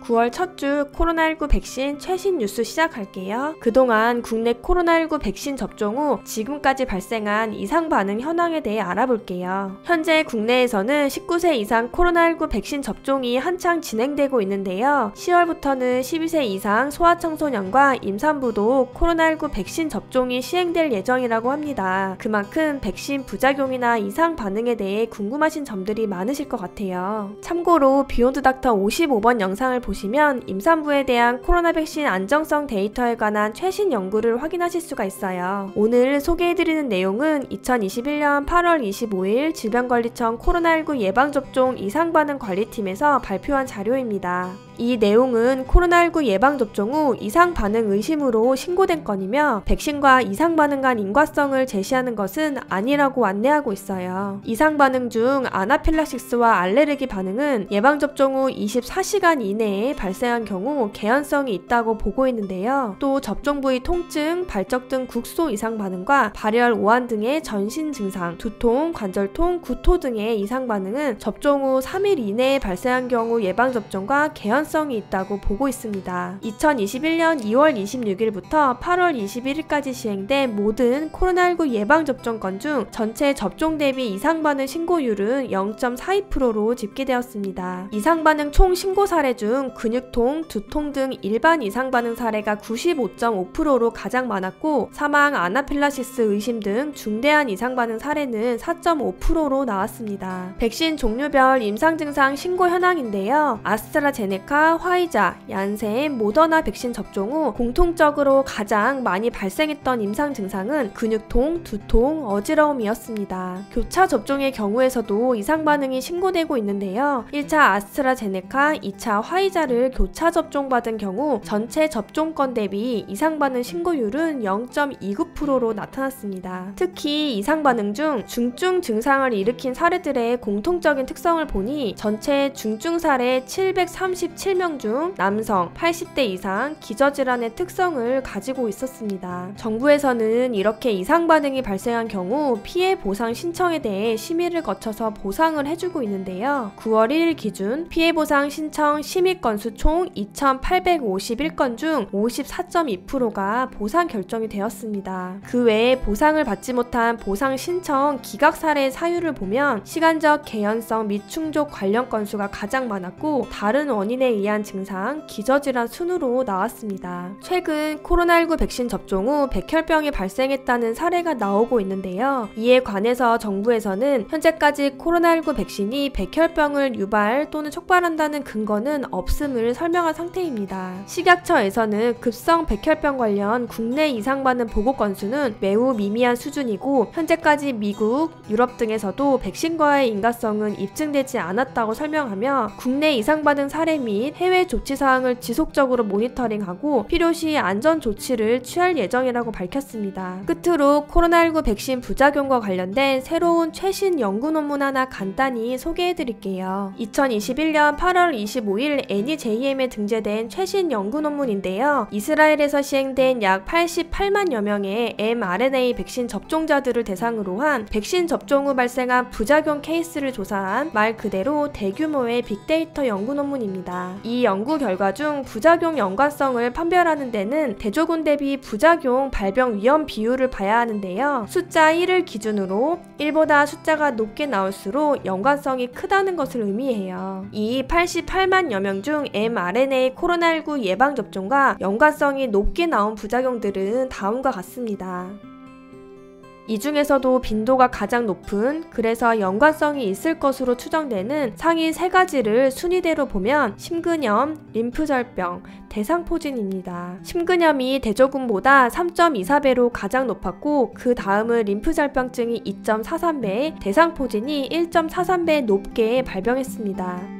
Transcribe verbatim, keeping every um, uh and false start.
구월 첫 주 코로나십구 백신 최신 뉴스 시작할게요. 그동안 국내 코로나십구 백신 접종 후 지금까지 발생한 이상 반응 현황에 대해 알아볼게요. 현재 국내에서는 십구 세 이상 코로나십구 백신 접종이 한창 진행되고 있는데요. 시월부터는 십이 세 이상 소아청소년과 임산부도 코로나십구 백신 접종이 시행될 예정이라고 합니다. 그만큼 백신 부작용이나 이상 반응에 대해 궁금하신 점들이 많으실 것 같아요. 참고로 비욘드 닥터 오십오 번 영상을 보시면 임산부에 대한 코로나 백신 안정성 데이터에 관한 최신 연구를 확인하실 수가 있어요. 오늘 소개해드리는 내용은 이천이십일 년 팔월 이십오 일 질병관리청 코로나십구 예방접종 이상반응 관리팀에서 발표한 자료입니다. 이 내용은 코로나십구 예방접종 후 이상반응 의심으로 신고된 건이며 백신과 이상반응 간 인과성을 제시하는 것은 아니라고 안내하고 있어요. 이상반응 중 아나필락시스와 알레르기 반응은 예방접종 후 이십사 시간 이내에 발생한 경우 개연성이 있다고 보고 있는데요. 또 접종 부위 통증, 발적 등 국소 이상반응과 발열, 오한 등의 전신 증상, 두통, 관절통, 구토 등의 이상반응은 접종 후 삼 일 이내에 발생한 경우 예방접종과 개연성 성이 있다고 보고 있습니다. 이천이십일 년 이월 이십육 일부터 팔월 이십일 일까지 시행된 모든 코로나십구 예방접종 건 중 전체 접종 대비 이상반응 신고율은 영 점 사이 퍼센트로 집계되었습니다. 이상반응 총 신고 사례 중 근육통, 두통 등 일반 이상반응 사례가 구십오 점 오 퍼센트로 가장 많았고 사망, 아나필락시스 의심 등 중대한 이상반응 사례는 사 점 오 퍼센트로 나왔습니다. 백신 종류별 임상증상 신고 현황인데요. 아스트라제네카, 화이자, 얀센, 모더나 백신 접종 후 공통적으로 가장 많이 발생했던 임상 증상은 근육통, 두통, 어지러움이었습니다. 교차 접종의 경우에서도 이상 반응이 신고되고 있는데요. 일 차 아스트라제네카, 이 차 화이자를 교차 접종받은 경우 전체 접종건 대비 이상 반응 신고율은 영 점 이구 퍼센트로 나타났습니다. 특히 이상 반응 중 중증 증상을 일으킨 사례들의 공통적인 특성을 보니 전체 중증 사례 칠백삼십칠 명 중 남성 팔십 대 이상 기저질환의 특성을 가지고 있었습니다. 정부에서는 이렇게 이상 반응이 발생한 경우 피해 보상 신청에 대해 심의를 거쳐서 보상을 해주고 있는데요. 구월 일 일 기준 피해 보상 신청 심의 건수 총 이천팔백오십일 건 중 오십사 점 이 퍼센트가 보상 결정이 되었습니다. 그 외에 보상을 받지 못한 보상 신청 기각 사례의 사유를 보면 시간적 개연성 미충족 관련 건수가 가장 많았고 다른 원인에 의한 증상, 기저질환 순으로 나왔습니다. 최근 코로나십구 백신 접종 후 백혈병이 발생했다는 사례가 나오고 있는데요. 이에 관해서 정부에서는 현재까지 코로나십구 백신이 백혈병을 유발 또는 촉발한다는 근거는 없음을 설명한 상태입니다. 식약처에서는 급성 백혈병 관련 국내 이상 반응 보고 건수는 매우 미미한 수준이고 현재까지 미국, 유럽 등에서도 백신과의 인과성은 입증되지 않았다고 설명하며 국내 이상 반응 사례 사례 및 해외 조치 사항을 지속적으로 모니터링하고 필요시 안전 조치를 취할 예정이라고 밝혔습니다. 끝으로 코로나십구 백신 부작용과 관련된 새로운 최신 연구 논문 하나 간단히 소개해드릴게요. 이천이십일 년 팔월 이십오 일 엔 이 제이 엠에 등재된 최신 연구 논문인데요. 이스라엘에서 시행된 약 팔십팔만여 명의 엠 알 엔 에이 백신 접종자들을 대상으로 한 백신 접종 후 발생한 부작용 케이스를 조사한 말 그대로 대규모의 빅데이터 연구 논문입니다. 이 연구 결과 중 부작용 연관성을 판별하는 데는 대조군 대비 부작용 발병 위험 비율을 봐야 하는데요. 숫자 일을 기준으로 일보다 숫자가 높게 나올수록 연관성이 크다는 것을 의미해요. 이 팔십팔만여 명 중 엠 알 엔 에이 코로나십구 예방접종과 연관성이 높게 나온 부작용들은 다음과 같습니다. 이 중에서도 빈도가 가장 높은, 그래서 연관성이 있을 것으로 추정되는 상위 세 가지를 순위대로 보면 심근염, 림프절병, 대상포진입니다. 심근염이 대조군보다 삼 점 이사 배로 가장 높았고 그 다음은 림프절병증이 이 점 사삼 배, 대상포진이 일 점 사삼 배 높게 발병했습니다.